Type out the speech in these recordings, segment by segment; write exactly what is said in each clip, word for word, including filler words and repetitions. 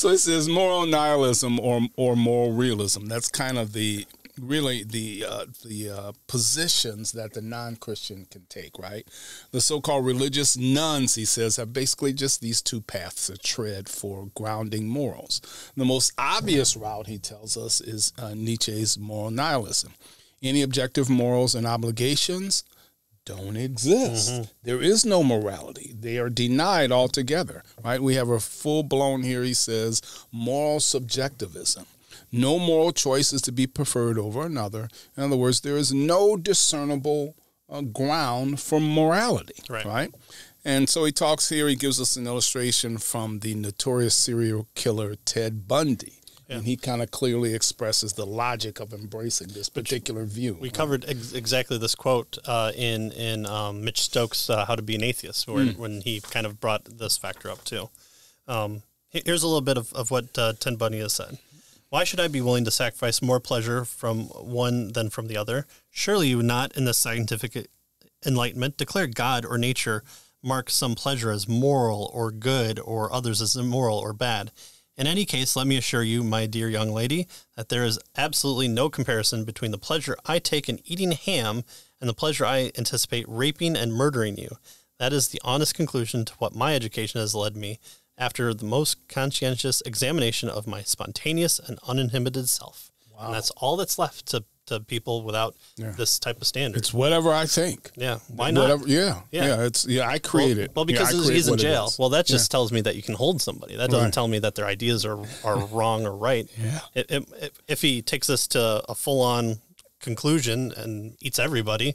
So it says moral nihilism or or moral realism. That's kind of the really the uh, the uh, positions that the non-Christian can take, right? The so-called religious nuns, he says, have basically just these two paths to tread for grounding morals. The most obvious route, he tells us, is uh, Nietzsche's moral nihilism. Any objective morals and obligations don't exist. Mm-hmm. There is no morality. They are denied altogether, right? We have a full-blown, here he says, moral subjectivism. No moral choice is to be preferred over another. In other words, there is no discernible uh, ground for morality, right. right? And so he talks here, he gives us an illustration from the notorious serial killer Ted Bundy. Yeah. And he kind of clearly expresses the logic of embracing this particular view. We right? covered ex exactly this quote uh, in, in um, Mitch Stokes' uh, How to Be an Atheist, where, mm. when he kind of brought this factor up, too. Um, here's a little bit of, of what uh, Ted Bundy has said. Why should I be willing to sacrifice more pleasure from one than from the other? Surely you would not, in the scientific enlightenment, declare God or nature, mark some pleasure as moral or good, or others as immoral or bad. In any case, let me assure you, my dear young lady, that there is absolutely no comparison between the pleasure I take in eating ham and the pleasure I anticipate raping and murdering you. That is the honest conclusion to what my education has led me, after the most conscientious examination of my spontaneous and uninhibited self. Wow. And that's all that's left to, to people without yeah. this type of standard. It's whatever I think. Yeah. Why not? Whatever, yeah. yeah. Yeah. It's, yeah. I create well, it. Well, because yeah, he's in jail. Well, that just yeah. tells me that you can hold somebody. That doesn't right. tell me that their ideas are, are wrong or right. Yeah. It, it, it, if he takes this to a full on conclusion and eats everybody,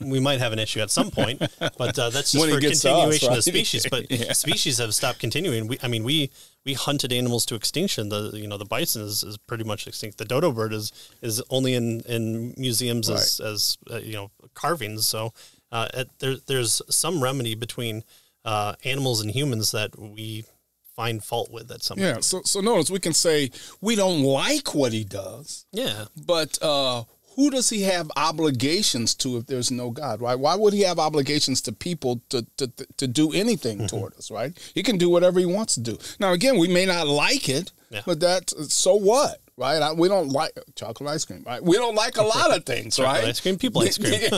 we might have an issue at some point, but uh, that's just when for continuation us, right? of species. But yeah. species have stopped continuing. We, I mean, we we hunted animals to extinction. The you know the bison is, is pretty much extinct. The dodo bird is is only in in museums right. as as uh, you know carvings. So uh, at, there there's some remedy between uh, animals and humans that we find fault with at some yeah, point. Yeah. So so notice we can say we don't like what he does. Yeah. But. Uh, Who does he have obligations to if there's no God, right? Why would he have obligations to people to, to, to do anything mm-hmm. toward us, right? He can do whatever he wants to do. Now, again, we may not like it, yeah. but that's, so what, right? I, we don't like chocolate ice cream, right? We don't like a lot of things, chocolate right? ice cream, people ice cream.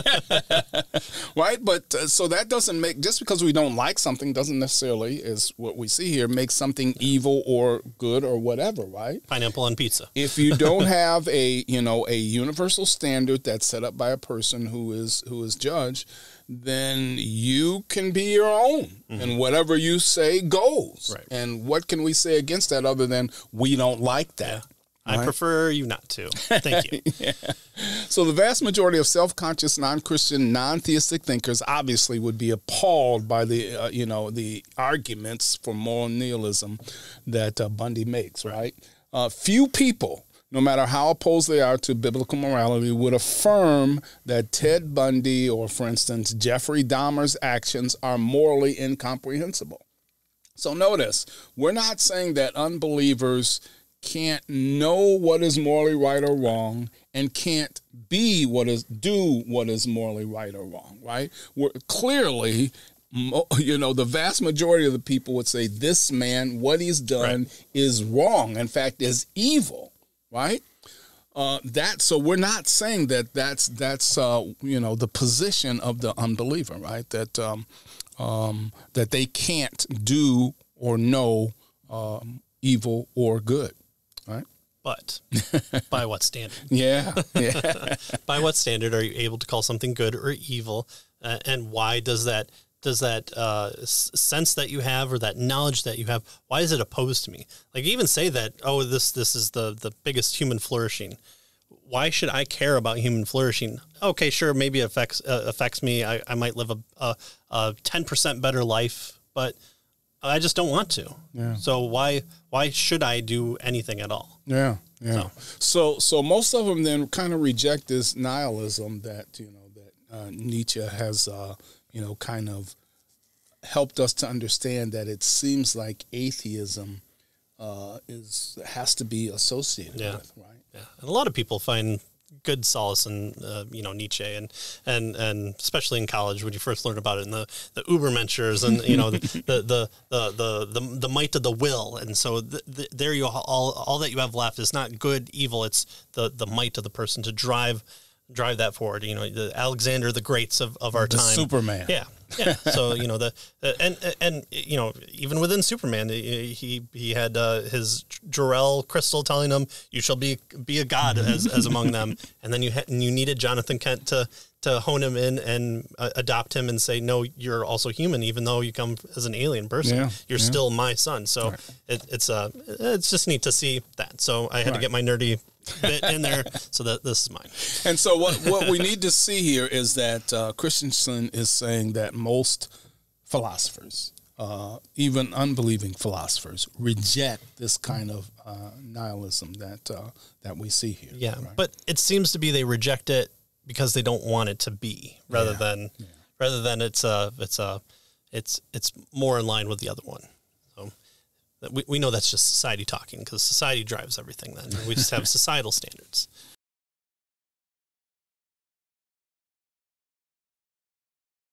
right? But uh, so that doesn't make, just because we don't like something doesn't necessarily, is what we see here, make something evil or good or whatever, right? Pineapple on pizza. If you don't have a, you know, a universal standard that's set up by a person who is, who is judged, then you can be your own, mm-hmm. and whatever you say goes. Right. And what can we say against that other than we don't like that? Yeah. I right. prefer you not to. Thank you. yeah. So the vast majority of self-conscious, non-Christian, non-theistic thinkers obviously would be appalled by the, uh, you know, the arguments for moral nihilism that uh, Bundy makes, right? Uh, few people, no matter how opposed they are to biblical morality, would affirm that Ted Bundy or, for instance, Jeffrey Dahmer's actions are morally incomprehensible. So notice, we're not saying that unbelievers can't know what is morally right or wrong and can't be what is do what is morally right or wrong, right? We're clearly, you know, the vast majority of the people would say this man, what he's done right. is wrong. In fact, is evil, right? Uh, that so we're not saying that that's that's uh, you know, the position of the unbeliever, right? That um, um, that they can't do or know um, evil or good. Right. But by what standard? yeah. yeah. By what standard are you able to call something good or evil? Uh, and why does that does that uh, s sense that you have or that knowledge that you have? Why is it opposed to me? Like, even say that, oh, this this is the, the biggest human flourishing. Why should I care about human flourishing? OK, sure. Maybe it affects uh, affects me. I, I might live a, a, a ten percent better life, but I just don't want to. Yeah. So why why should I do anything at all? Yeah, yeah. So so, so most of them then kind of reject this nihilism that, you know, that uh, Nietzsche has, uh, you know, kind of helped us to understand, that it seems like atheism uh, is has to be associated yeah. with, right? Yeah, and a lot of people find good solace in uh, you know, Nietzsche, and and and especially in college when you first learn about it, and the the Ubermenschers, and you know, the, the, the the the the the might of the will. And so the, the, there you all all that you have left is not good, evil. It's the the might of the person to drive drive that forward. You know, the Alexander the Greats of of our the time, Superman. Yeah. Yeah. So, you know, the uh, and and you know, even within Superman, he he had uh, his Jor-El crystal telling him, "You shall be be a god as, as among them," and then you had, and you needed Jonathan Kent to to hone him in and uh, adopt him and say, "No, you're also human, even though you come as an alien person. Yeah. You're yeah. still my son." So right. it, it's uh it's just neat to see that. So I had right. to get my nerdy bit in there, so that this is mine. And so what what we need to see here is that uh, Christensen is saying that most philosophers, uh, even unbelieving philosophers, reject this kind of uh, nihilism that uh, that we see here. Yeah, right? But it seems to be they reject it because they don't want it to be, rather yeah. than yeah. rather than it's a it's a it's it's more in line with the other one. So we we know that's just society talking, because society drives everything. Then we just have societal standards.